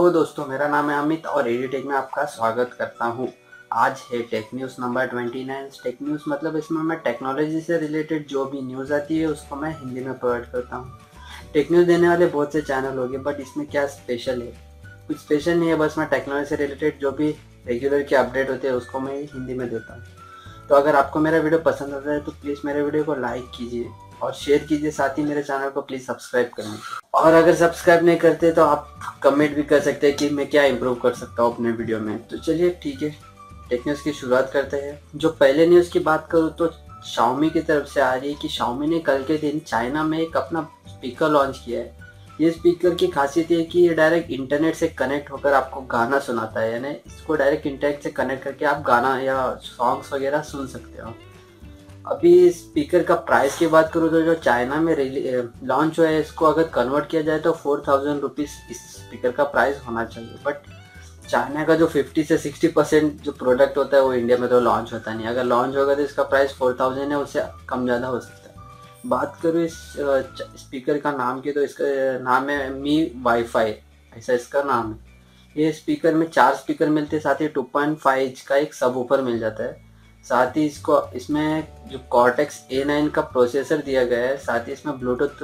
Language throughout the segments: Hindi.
हेलो दोस्तों, मेरा नाम है अमित और एडिटेक में आपका स्वागत करता हूं। आज है tech news number 29। Tech news मतलब इसमें मैं टेक्नोलॉजी से रिलेटेड जो भी न्यूज़ आती है उसको मैं हिंदी में प्रोवाइड करता हूं। टेक न्यूज़ देने वाले बहुत से चैनल होंगे, बट इसमें क्या स्पेशल है? कुछ स्पेशल नहीं है, बस मैं टेक्नोलॉजी से रिलेटेड जो भी रेगुलर के अपडेट होते हैं उसको मैं हिंदी में देता हूँ। तो अगर आपको मेरा वीडियो पसंद आता है तो प्लीज़ मेरे वीडियो को लाइक कीजिए और शेयर कीजिए, साथ ही मेरे चैनल को प्लीज़ सब्सक्राइब कर लीजिए। और अगर सब्सक्राइब नहीं करते तो आप कमेंट भी कर सकते हैं कि मैं क्या इम्प्रूव कर सकता हूँ अपने वीडियो में। तो चलिए ठीक है, टेक न्यूज़ की शुरुआत करते हैं। जो पहले न्यूज़ की बात करूँ तो शाओमी की तरफ से आ रही है कि शाओमी ने कल के दिन चाइना में एक अपना स्पीकर लॉन्च किया है। ये स्पीकर की खासियत है कि ये डायरेक्ट इंटरनेट से कनेक्ट होकर आपको गाना सुनाता है, यानी इसको डायरेक्ट इंटरनेट से कनेक्ट करके आप गाना या सॉन्ग्स वगैरह सुन सकते हो। अभी स्पीकर का प्राइस की बात करूँ तो जो चाइना में लॉन्च हुआ है, इसको अगर कन्वर्ट किया जाए तो 4000 रुपीज़ इस स्पीकर का प्राइस होना चाहिए। बट चाइना का जो 50 से 60% जो प्रोडक्ट होता है वो इंडिया में तो लॉन्च होता नहीं। अगर लॉन्च होगा तो इसका प्राइस 4000 है, उससे कम ज़्यादा हो सकता है। बात करूँ इस स्पीकर का नाम की तो इसका नाम है मी वाईफाई, ऐसा इसका नाम है। ये स्पीकर में 4 स्पीकर मिलते हैं, साथ ही 2.5 इंच का एक सब ऊपर मिल जाता है। साथ ही इसमें जो कॉर्टेक्स A9 का प्रोसेसर दिया गया है, साथ ही इसमें ब्लूटूथ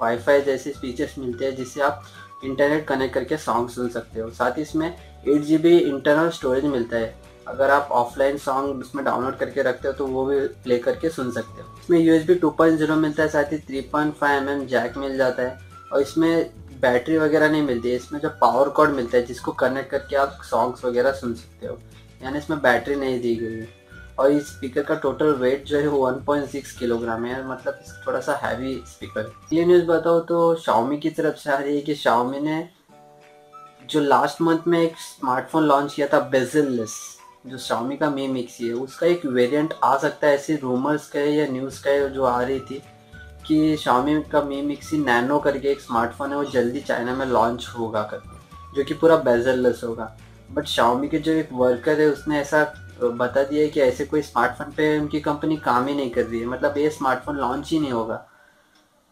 वाईफाई जैसे फीचर्स मिलते हैं जिससे आप इंटरनेट कनेक्ट करके सॉन्ग सुन सकते हो। साथ ही इसमें 8 GB इंटरनल स्टोरेज मिलता है, अगर आप ऑफलाइन सॉन्ग इसमें डाउनलोड करके रखते हो तो वो भी प्ले करके सुन सकते हो। इसमें USB 2.0 मिलता है, साथ ही 3.5 mm जैक मिल जाता है और इसमें बैटरी वगैरह नहीं मिलती है। इसमें जो पावर कॉर्ड मिलता है जिसको कनेक्ट करके आप सॉन्ग्स वगैरह सुन सकते हो, यानी इसमें बैटरी नहीं दी गई है। और इस स्पीकर का टोटल वेट जो है वो 1.6 किलोग्राम है, मतलब थोड़ा सा हैवी स्पीकर। ये न्यूज़ बताओ तो शाओमी की तरफ से आ रही है कि शाओमी ने जो लास्ट मंथ में एक स्मार्टफोन लॉन्च किया था बेजललेस, जो शाओमी का मी मिक्स है, उसका एक वेरिएंट आ सकता है। ऐसी रूमर्स का या न्यूज़ का जो आ रही थी कि शाओमी का मी मिक्स नैनो करके एक स्मार्टफोन है वो जल्दी चाइना में लॉन्च होगा करके, जो कि पूरा बेजललेस होगा। बट शाओमी के जो एक वर्कर है उसने ऐसा बता दिया कि ऐसे कोई स्मार्टफोन पे उनकी कंपनी काम ही नहीं कर रही है, मतलब ये स्मार्टफोन लॉन्च ही नहीं होगा।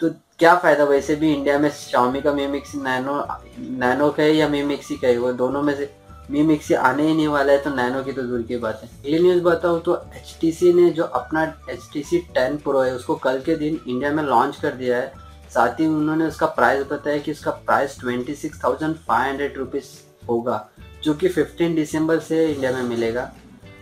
तो क्या फ़ायदा? वैसे भी इंडिया में शाओमी का मी मिक्स नैनो का है या मी मिक्स का है, वो दोनों में से मी मिक्स आने ही नहीं वाला है, तो नैनो की तो दूर की बात है। ये न्यूज़ बताऊँ तो HTC ने जो अपना HTC 10 Pro है उसको कल के दिन इंडिया में लॉन्च कर दिया है। साथ ही उन्होंने उसका प्राइस बताया कि उसका प्राइस 26,500 रुपीज़ होगा, जो कि 15 दिसंबर से इंडिया में मिलेगा।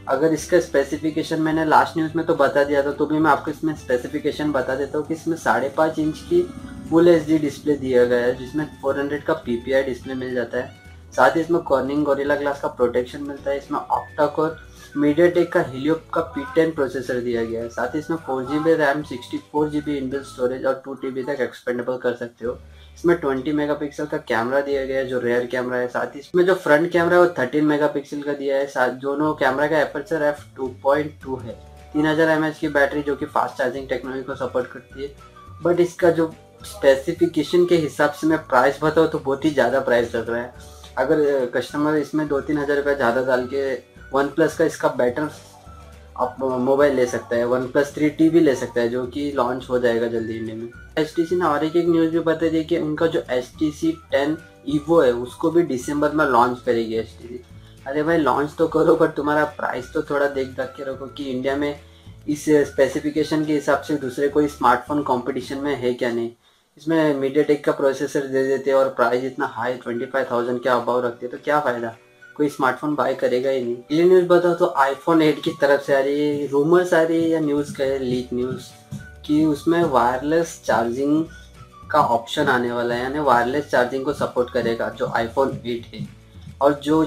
अगर इसका स्पेसिफिकेशन मैंने लास्ट न्यूज़ में तो बता दिया था, तो भी मैं आपको इसमें स्पेसिफिकेशन बता देता हूँ कि इसमें 5.5 इंच की फुल HD डिस्प्ले दिया गया है, जिसमें 400 का PPI डिस्प्ले मिल जाता है। साथ ही इसमें कॉर्निंग गोरिल्ला ग्लास का प्रोटेक्शन मिलता है। इसमें ऑक्टा कोर मीडियाटेक का हेलियो का P10 प्रोसेसर दिया गया है। साथ ही इसमें 4GB RAM, 64GB inbuilt storage और 2TB तक एक्सपेंडेबल कर सकते हो। इसमें 20 मेगापिक्सल का कैमरा दिया गया है जो रेयर कैमरा है। साथ ही इसमें जो फ्रंट कैमरा है वो 13 मेगापिक्सल का दिया है। साथ दोनों कैमरा का एपर्चर f/2.2 है। 3000 mAh की बैटरी जो कि फास्ट चार्जिंग टेक्नोलॉजी को सपोर्ट करती है। बट इसका जो स्पेसिफिकेशन के हिसाब से मैं प्राइस बताऊँ तो बहुत ही ज़्यादा प्राइस लग रहा है। अगर कस्टमर इसमें 2-3 हज़ार रुपये ज़्यादा डाल के OnePlus का इसका बेटर आप मोबाइल ले सकता है, OnePlus 3T भी ले सकता है, जो कि लॉन्च हो जाएगा जल्दी इंडिया में। HTC ने और एक न्यूज़ भी बता दी कि उनका जो HTC 10 Evo है उसको भी दिसंबर में लॉन्च करेगी HTC। अरे भाई, लॉन्च तो करो पर तुम्हारा प्राइस तो थोड़ा देख दाख के रखो कि इंडिया में इस स्पेसिफिकेशन के हिसाब से दूसरे कोई स्मार्टफोन कॉम्पिटिशन में है क्या नहीं। इसमें मीडियाटेक का प्रोसेसर दे देते हैं और प्राइस इतना हाई 25,000 के अबाव रखते हैं, तो क्या फ़ायदा? कोई स्मार्टफोन बाय करेगा ही नहीं। ये न्यूज़ बताओ तो iPhone 8 की तरफ से आ रही है रूमर्स आ रही है या न्यूज़ का है लीक न्यूज़ कि उसमें वायरलेस चार्जिंग का ऑप्शन आने वाला है, यानी वायरलेस चार्जिंग को सपोर्ट करेगा जो iPhone 8 है। और जो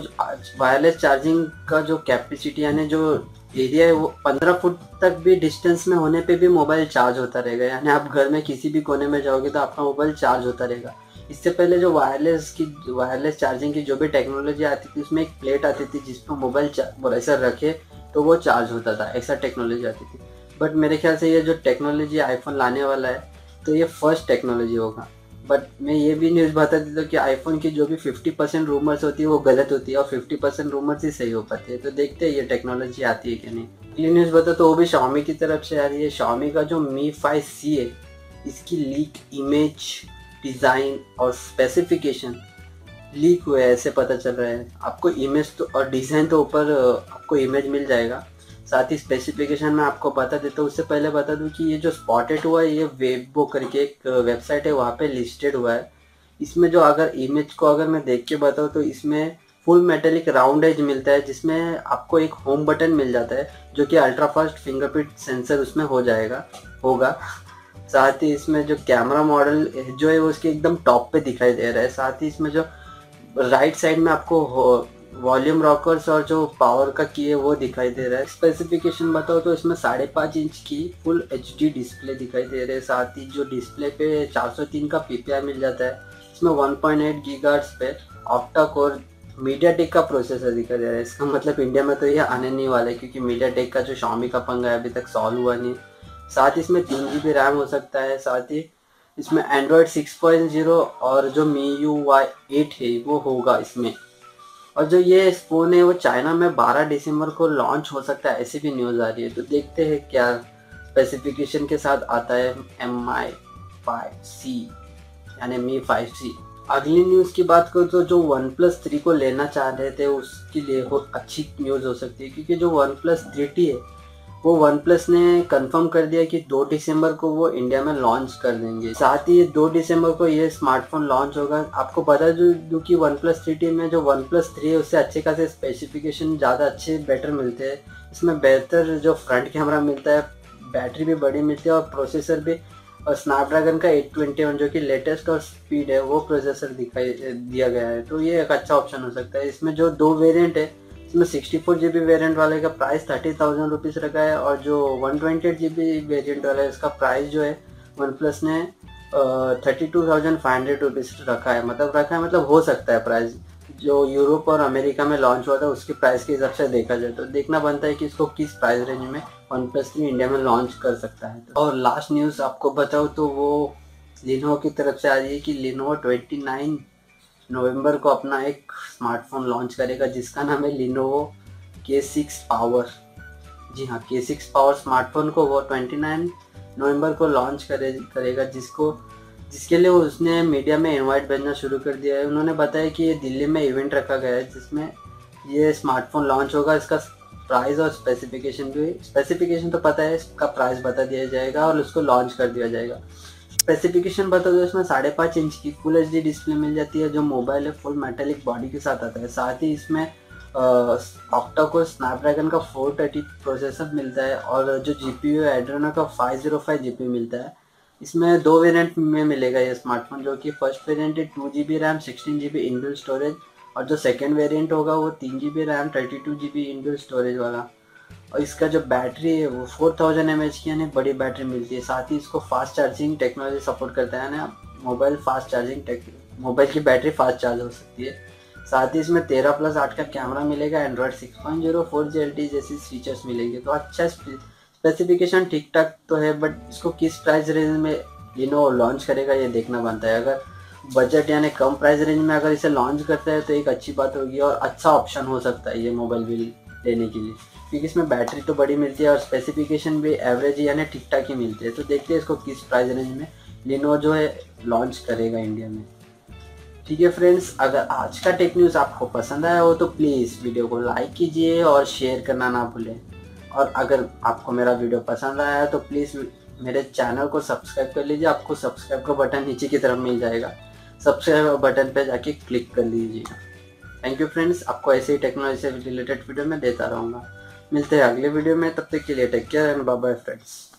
वायरलेस चार्जिंग का जो कैपेसिटी यानी जो एरिया है वो 15 फुट तक भी डिस्टेंस में होने पर भी मोबाइल चार्ज होता रहेगा, यानी आप घर में किसी भी कोने में जाओगे तो आपका मोबाइल चार्ज होता रहेगा। इससे पहले जो वायरलेस चार्जिंग की जो भी टेक्नोलॉजी आती थी उसमें एक प्लेट आती थी जिस पर मोबाइल ऐसा रखे तो वो चार्ज होता था, ऐसा टेक्नोलॉजी आती थी। बट मेरे ख्याल से ये जो टेक्नोलॉजी iPhone लाने वाला है तो ये फर्स्ट टेक्नोलॉजी होगा। बट मैं ये भी न्यूज़ बता देता हूँ कि iPhone की जो भी 50% रूमर्स होती है वो गलत होती है और 50% रूमर्स ही सही हो पाते हैं। तो देखते हैं ये टेक्नोलॉजी आती है क्या नहीं। ये न्यूज़ बता तो वो भी शाओमी की तरफ से आ रही है। शाओमी का जो Mi 5C है इसकी लीक इमेज, डिज़ाइन और स्पेसिफिकेशन लीक हुआ है ऐसे पता चल रहा है। आपको इमेज तो और डिज़ाइन तो ऊपर आपको इमेज मिल जाएगा, साथ ही स्पेसिफिकेशन मैं आपको बता देता हूँ। उससे पहले बता दूँ कि ये जो स्पॉटेड हुआ है ये वेबबो करके एक वेबसाइट है वहाँ पे लिस्टेड हुआ है। इसमें जो अगर इमेज को अगर मैं देख के बताऊँ तो इसमें फुल मेटेलिक राउंड एज मिलता है जिसमें आपको एक होम बटन मिल जाता है जो कि अल्ट्रा फास्ट फिंगरप्रिंट सेंसर उसमें होगा। साथ ही इसमें जो कैमरा मॉडल जो है वो उसके एकदम टॉप पे दिखाई दे रहा है। साथ ही इसमें जो राइट साइड में आपको वॉल्यूम रॉकर्स और जो पावर का की है वो दिखाई दे रहा है। स्पेसिफिकेशन बताओ तो इसमें 5.5 इंच की फुल HD डिस्प्ले दिखाई दे रही है। साथ ही जो डिस्प्ले पे 403 का PPI मिल जाता है। इसमें 1.8 GHz पे ऑक्टा कोर मीडियाटेक का प्रोसेसर दिखाई दे रहा है। इसका मतलब इंडिया में तो ये आने नहीं वाला है क्योंकि मीडियाटेक का जो Xiaomi का पंगा है अभी तक सॉल्व हुआ नहीं। साथ ही इसमें 3 GB रैम हो सकता है। साथ ही इसमें एंड्रॉयड 6.0 और जो MIUI 8 है वो होगा इसमें। और जो ये फ़ोन है वो चाइना में 12 दिसंबर को लॉन्च हो सकता है ऐसी भी न्यूज़ आ रही है। तो देखते हैं क्या स्पेसिफिकेशन के साथ आता है Mi 5C यानी Mi 5C। अगली न्यूज़ की बात करूँ तो जो OnePlus 3 को लेना चाह रहे थे उसके लिए अच्छी न्यूज़ हो सकती है क्योंकि जो OnePlus 3T है वो OnePlus ने कंफर्म कर दिया कि 2 दिसंबर को वो इंडिया में लॉन्च कर देंगे। साथ ही 2 दिसंबर को ये स्मार्टफोन लॉन्च होगा। आपको बता दूं कि OnePlus 3T में जो OnePlus 3 है उससे अच्छे खासे स्पेसिफिकेशन ज़्यादा अच्छे बेटर मिलते हैं। इसमें बेहतर जो फ्रंट कैमरा मिलता है, बैटरी भी बड़ी मिलती है और प्रोसेसर भी और स्नैपड्रैगन का 821 जो कि लेटेस्ट और स्पीड है वो प्रोसेसर दिया गया है। तो ये एक अच्छा ऑप्शन हो सकता है। इसमें जो 2 वेरियंट है इसमें 64 GB वेरियंट वाले का प्राइस 30,000 रुपीज़ रखा है और जो 128 GB वेरियंट वाला है इसका प्राइस जो है OnePlus ने 32,500 रुपीज़ रखा है मतलब हो सकता है प्राइस। जो यूरोप और अमेरिका में लॉन्च हुआ था उसके प्राइस के हिसाब से देखा जाए तो देखना बनता है कि इसको किस प्राइस रेंज में OnePlus 3 इंडिया में लॉन्च कर सकता है। और लास्ट न्यूज़ आपको बताओ तो वो Lenovo की तरफ से आ रही है कि Lenovo 29 नवंबर को अपना एक स्मार्टफोन लॉन्च करेगा जिसका नाम है Lenovo K6 Power। जी हाँ, K6 Power स्मार्टफोन को वो 29 नवंबर को लॉन्च करेगा जिसके लिए उसने मीडिया में इनवाइट भेजना शुरू कर दिया है। उन्होंने बताया कि ये दिल्ली में इवेंट रखा गया है जिसमें ये स्मार्टफोन लॉन्च होगा। इसका प्राइस और स्पेसिफिकेशन तो पता है, इसका प्राइस बता दिया जाएगा और उसको लॉन्च कर दिया जाएगा। स्पेसिफिकेशन बता दो इसमें 5.5 इंच की फुल HD डिस्प्ले मिल जाती है। जो मोबाइल है फुल मेटेलिक बॉडी के साथ आता है। साथ ही इसमें ऑक्टा कोर स्नैपड्रैगन का 430 प्रोसेसर मिलता है और जो GPU एड्रेनो का 505 GPU मिलता है। इसमें 2 वेरिएंट में मिलेगा ये स्मार्टफोन जो कि फर्स्ट वेरिएंट है 2 GB RAM 16 GB inbuilt storage और जो सेकेंड वेरियंट होगा वो 3 GB RAM 32 GB inbuilt storage वाला। और इसका जो बैटरी है वो 4000 mAh की यानी बड़ी बैटरी मिलती है। साथ ही इसको फास्ट चार्जिंग टेक्नोलॉजी सपोर्ट करता है ना, मोबाइल की बैटरी फास्ट चार्ज हो सकती है। साथ ही इसमें 13+8 का कैमरा मिलेगा, एंड्रॉयड 6.0 4G LTE जैसी फीचर्स मिलेंगे। तो अच्छा स्पेसिफिकेशन ठीक ठाक तो है बट इसको किस प्राइस रेंज में Lenovo लॉन्च करेगा ये देखना बनता है। अगर बजट यानी कम प्राइस रेंज में अगर इसे लॉन्च करता है तो एक अच्छी बात होगी और अच्छा ऑप्शन हो सकता है ये मोबाइल भी लेने के लिए क्योंकि इसमें बैटरी तो बड़ी मिलती है और स्पेसिफिकेशन भी एवरेज यानी ठीक ठाक ही मिलती है। तो देखते हैं इसको किस प्राइस रेंज में Lenovo जो है लॉन्च करेगा इंडिया में। ठीक है फ्रेंड्स, अगर आज का टेक न्यूज़ आपको पसंद आया हो तो प्लीज़ वीडियो को लाइक कीजिए और शेयर करना ना भूलें। और अगर आपको मेरा वीडियो पसंद आया है तो प्लीज़ मेरे चैनल को सब्सक्राइब कर लीजिए। आपको सब्सक्राइब का बटन नीचे की तरफ मिल जाएगा, सब्सक्राइब बटन पर जाके क्लिक कर लीजिए। थैंक यू फ्रेंड्स, आपको ऐसे ही टेक्नोलॉजी से रिलेटेड वीडियो में देता रहूँगा। मिलते हैं अगले वीडियो में, तब तक के लिए take care and bye bye friends.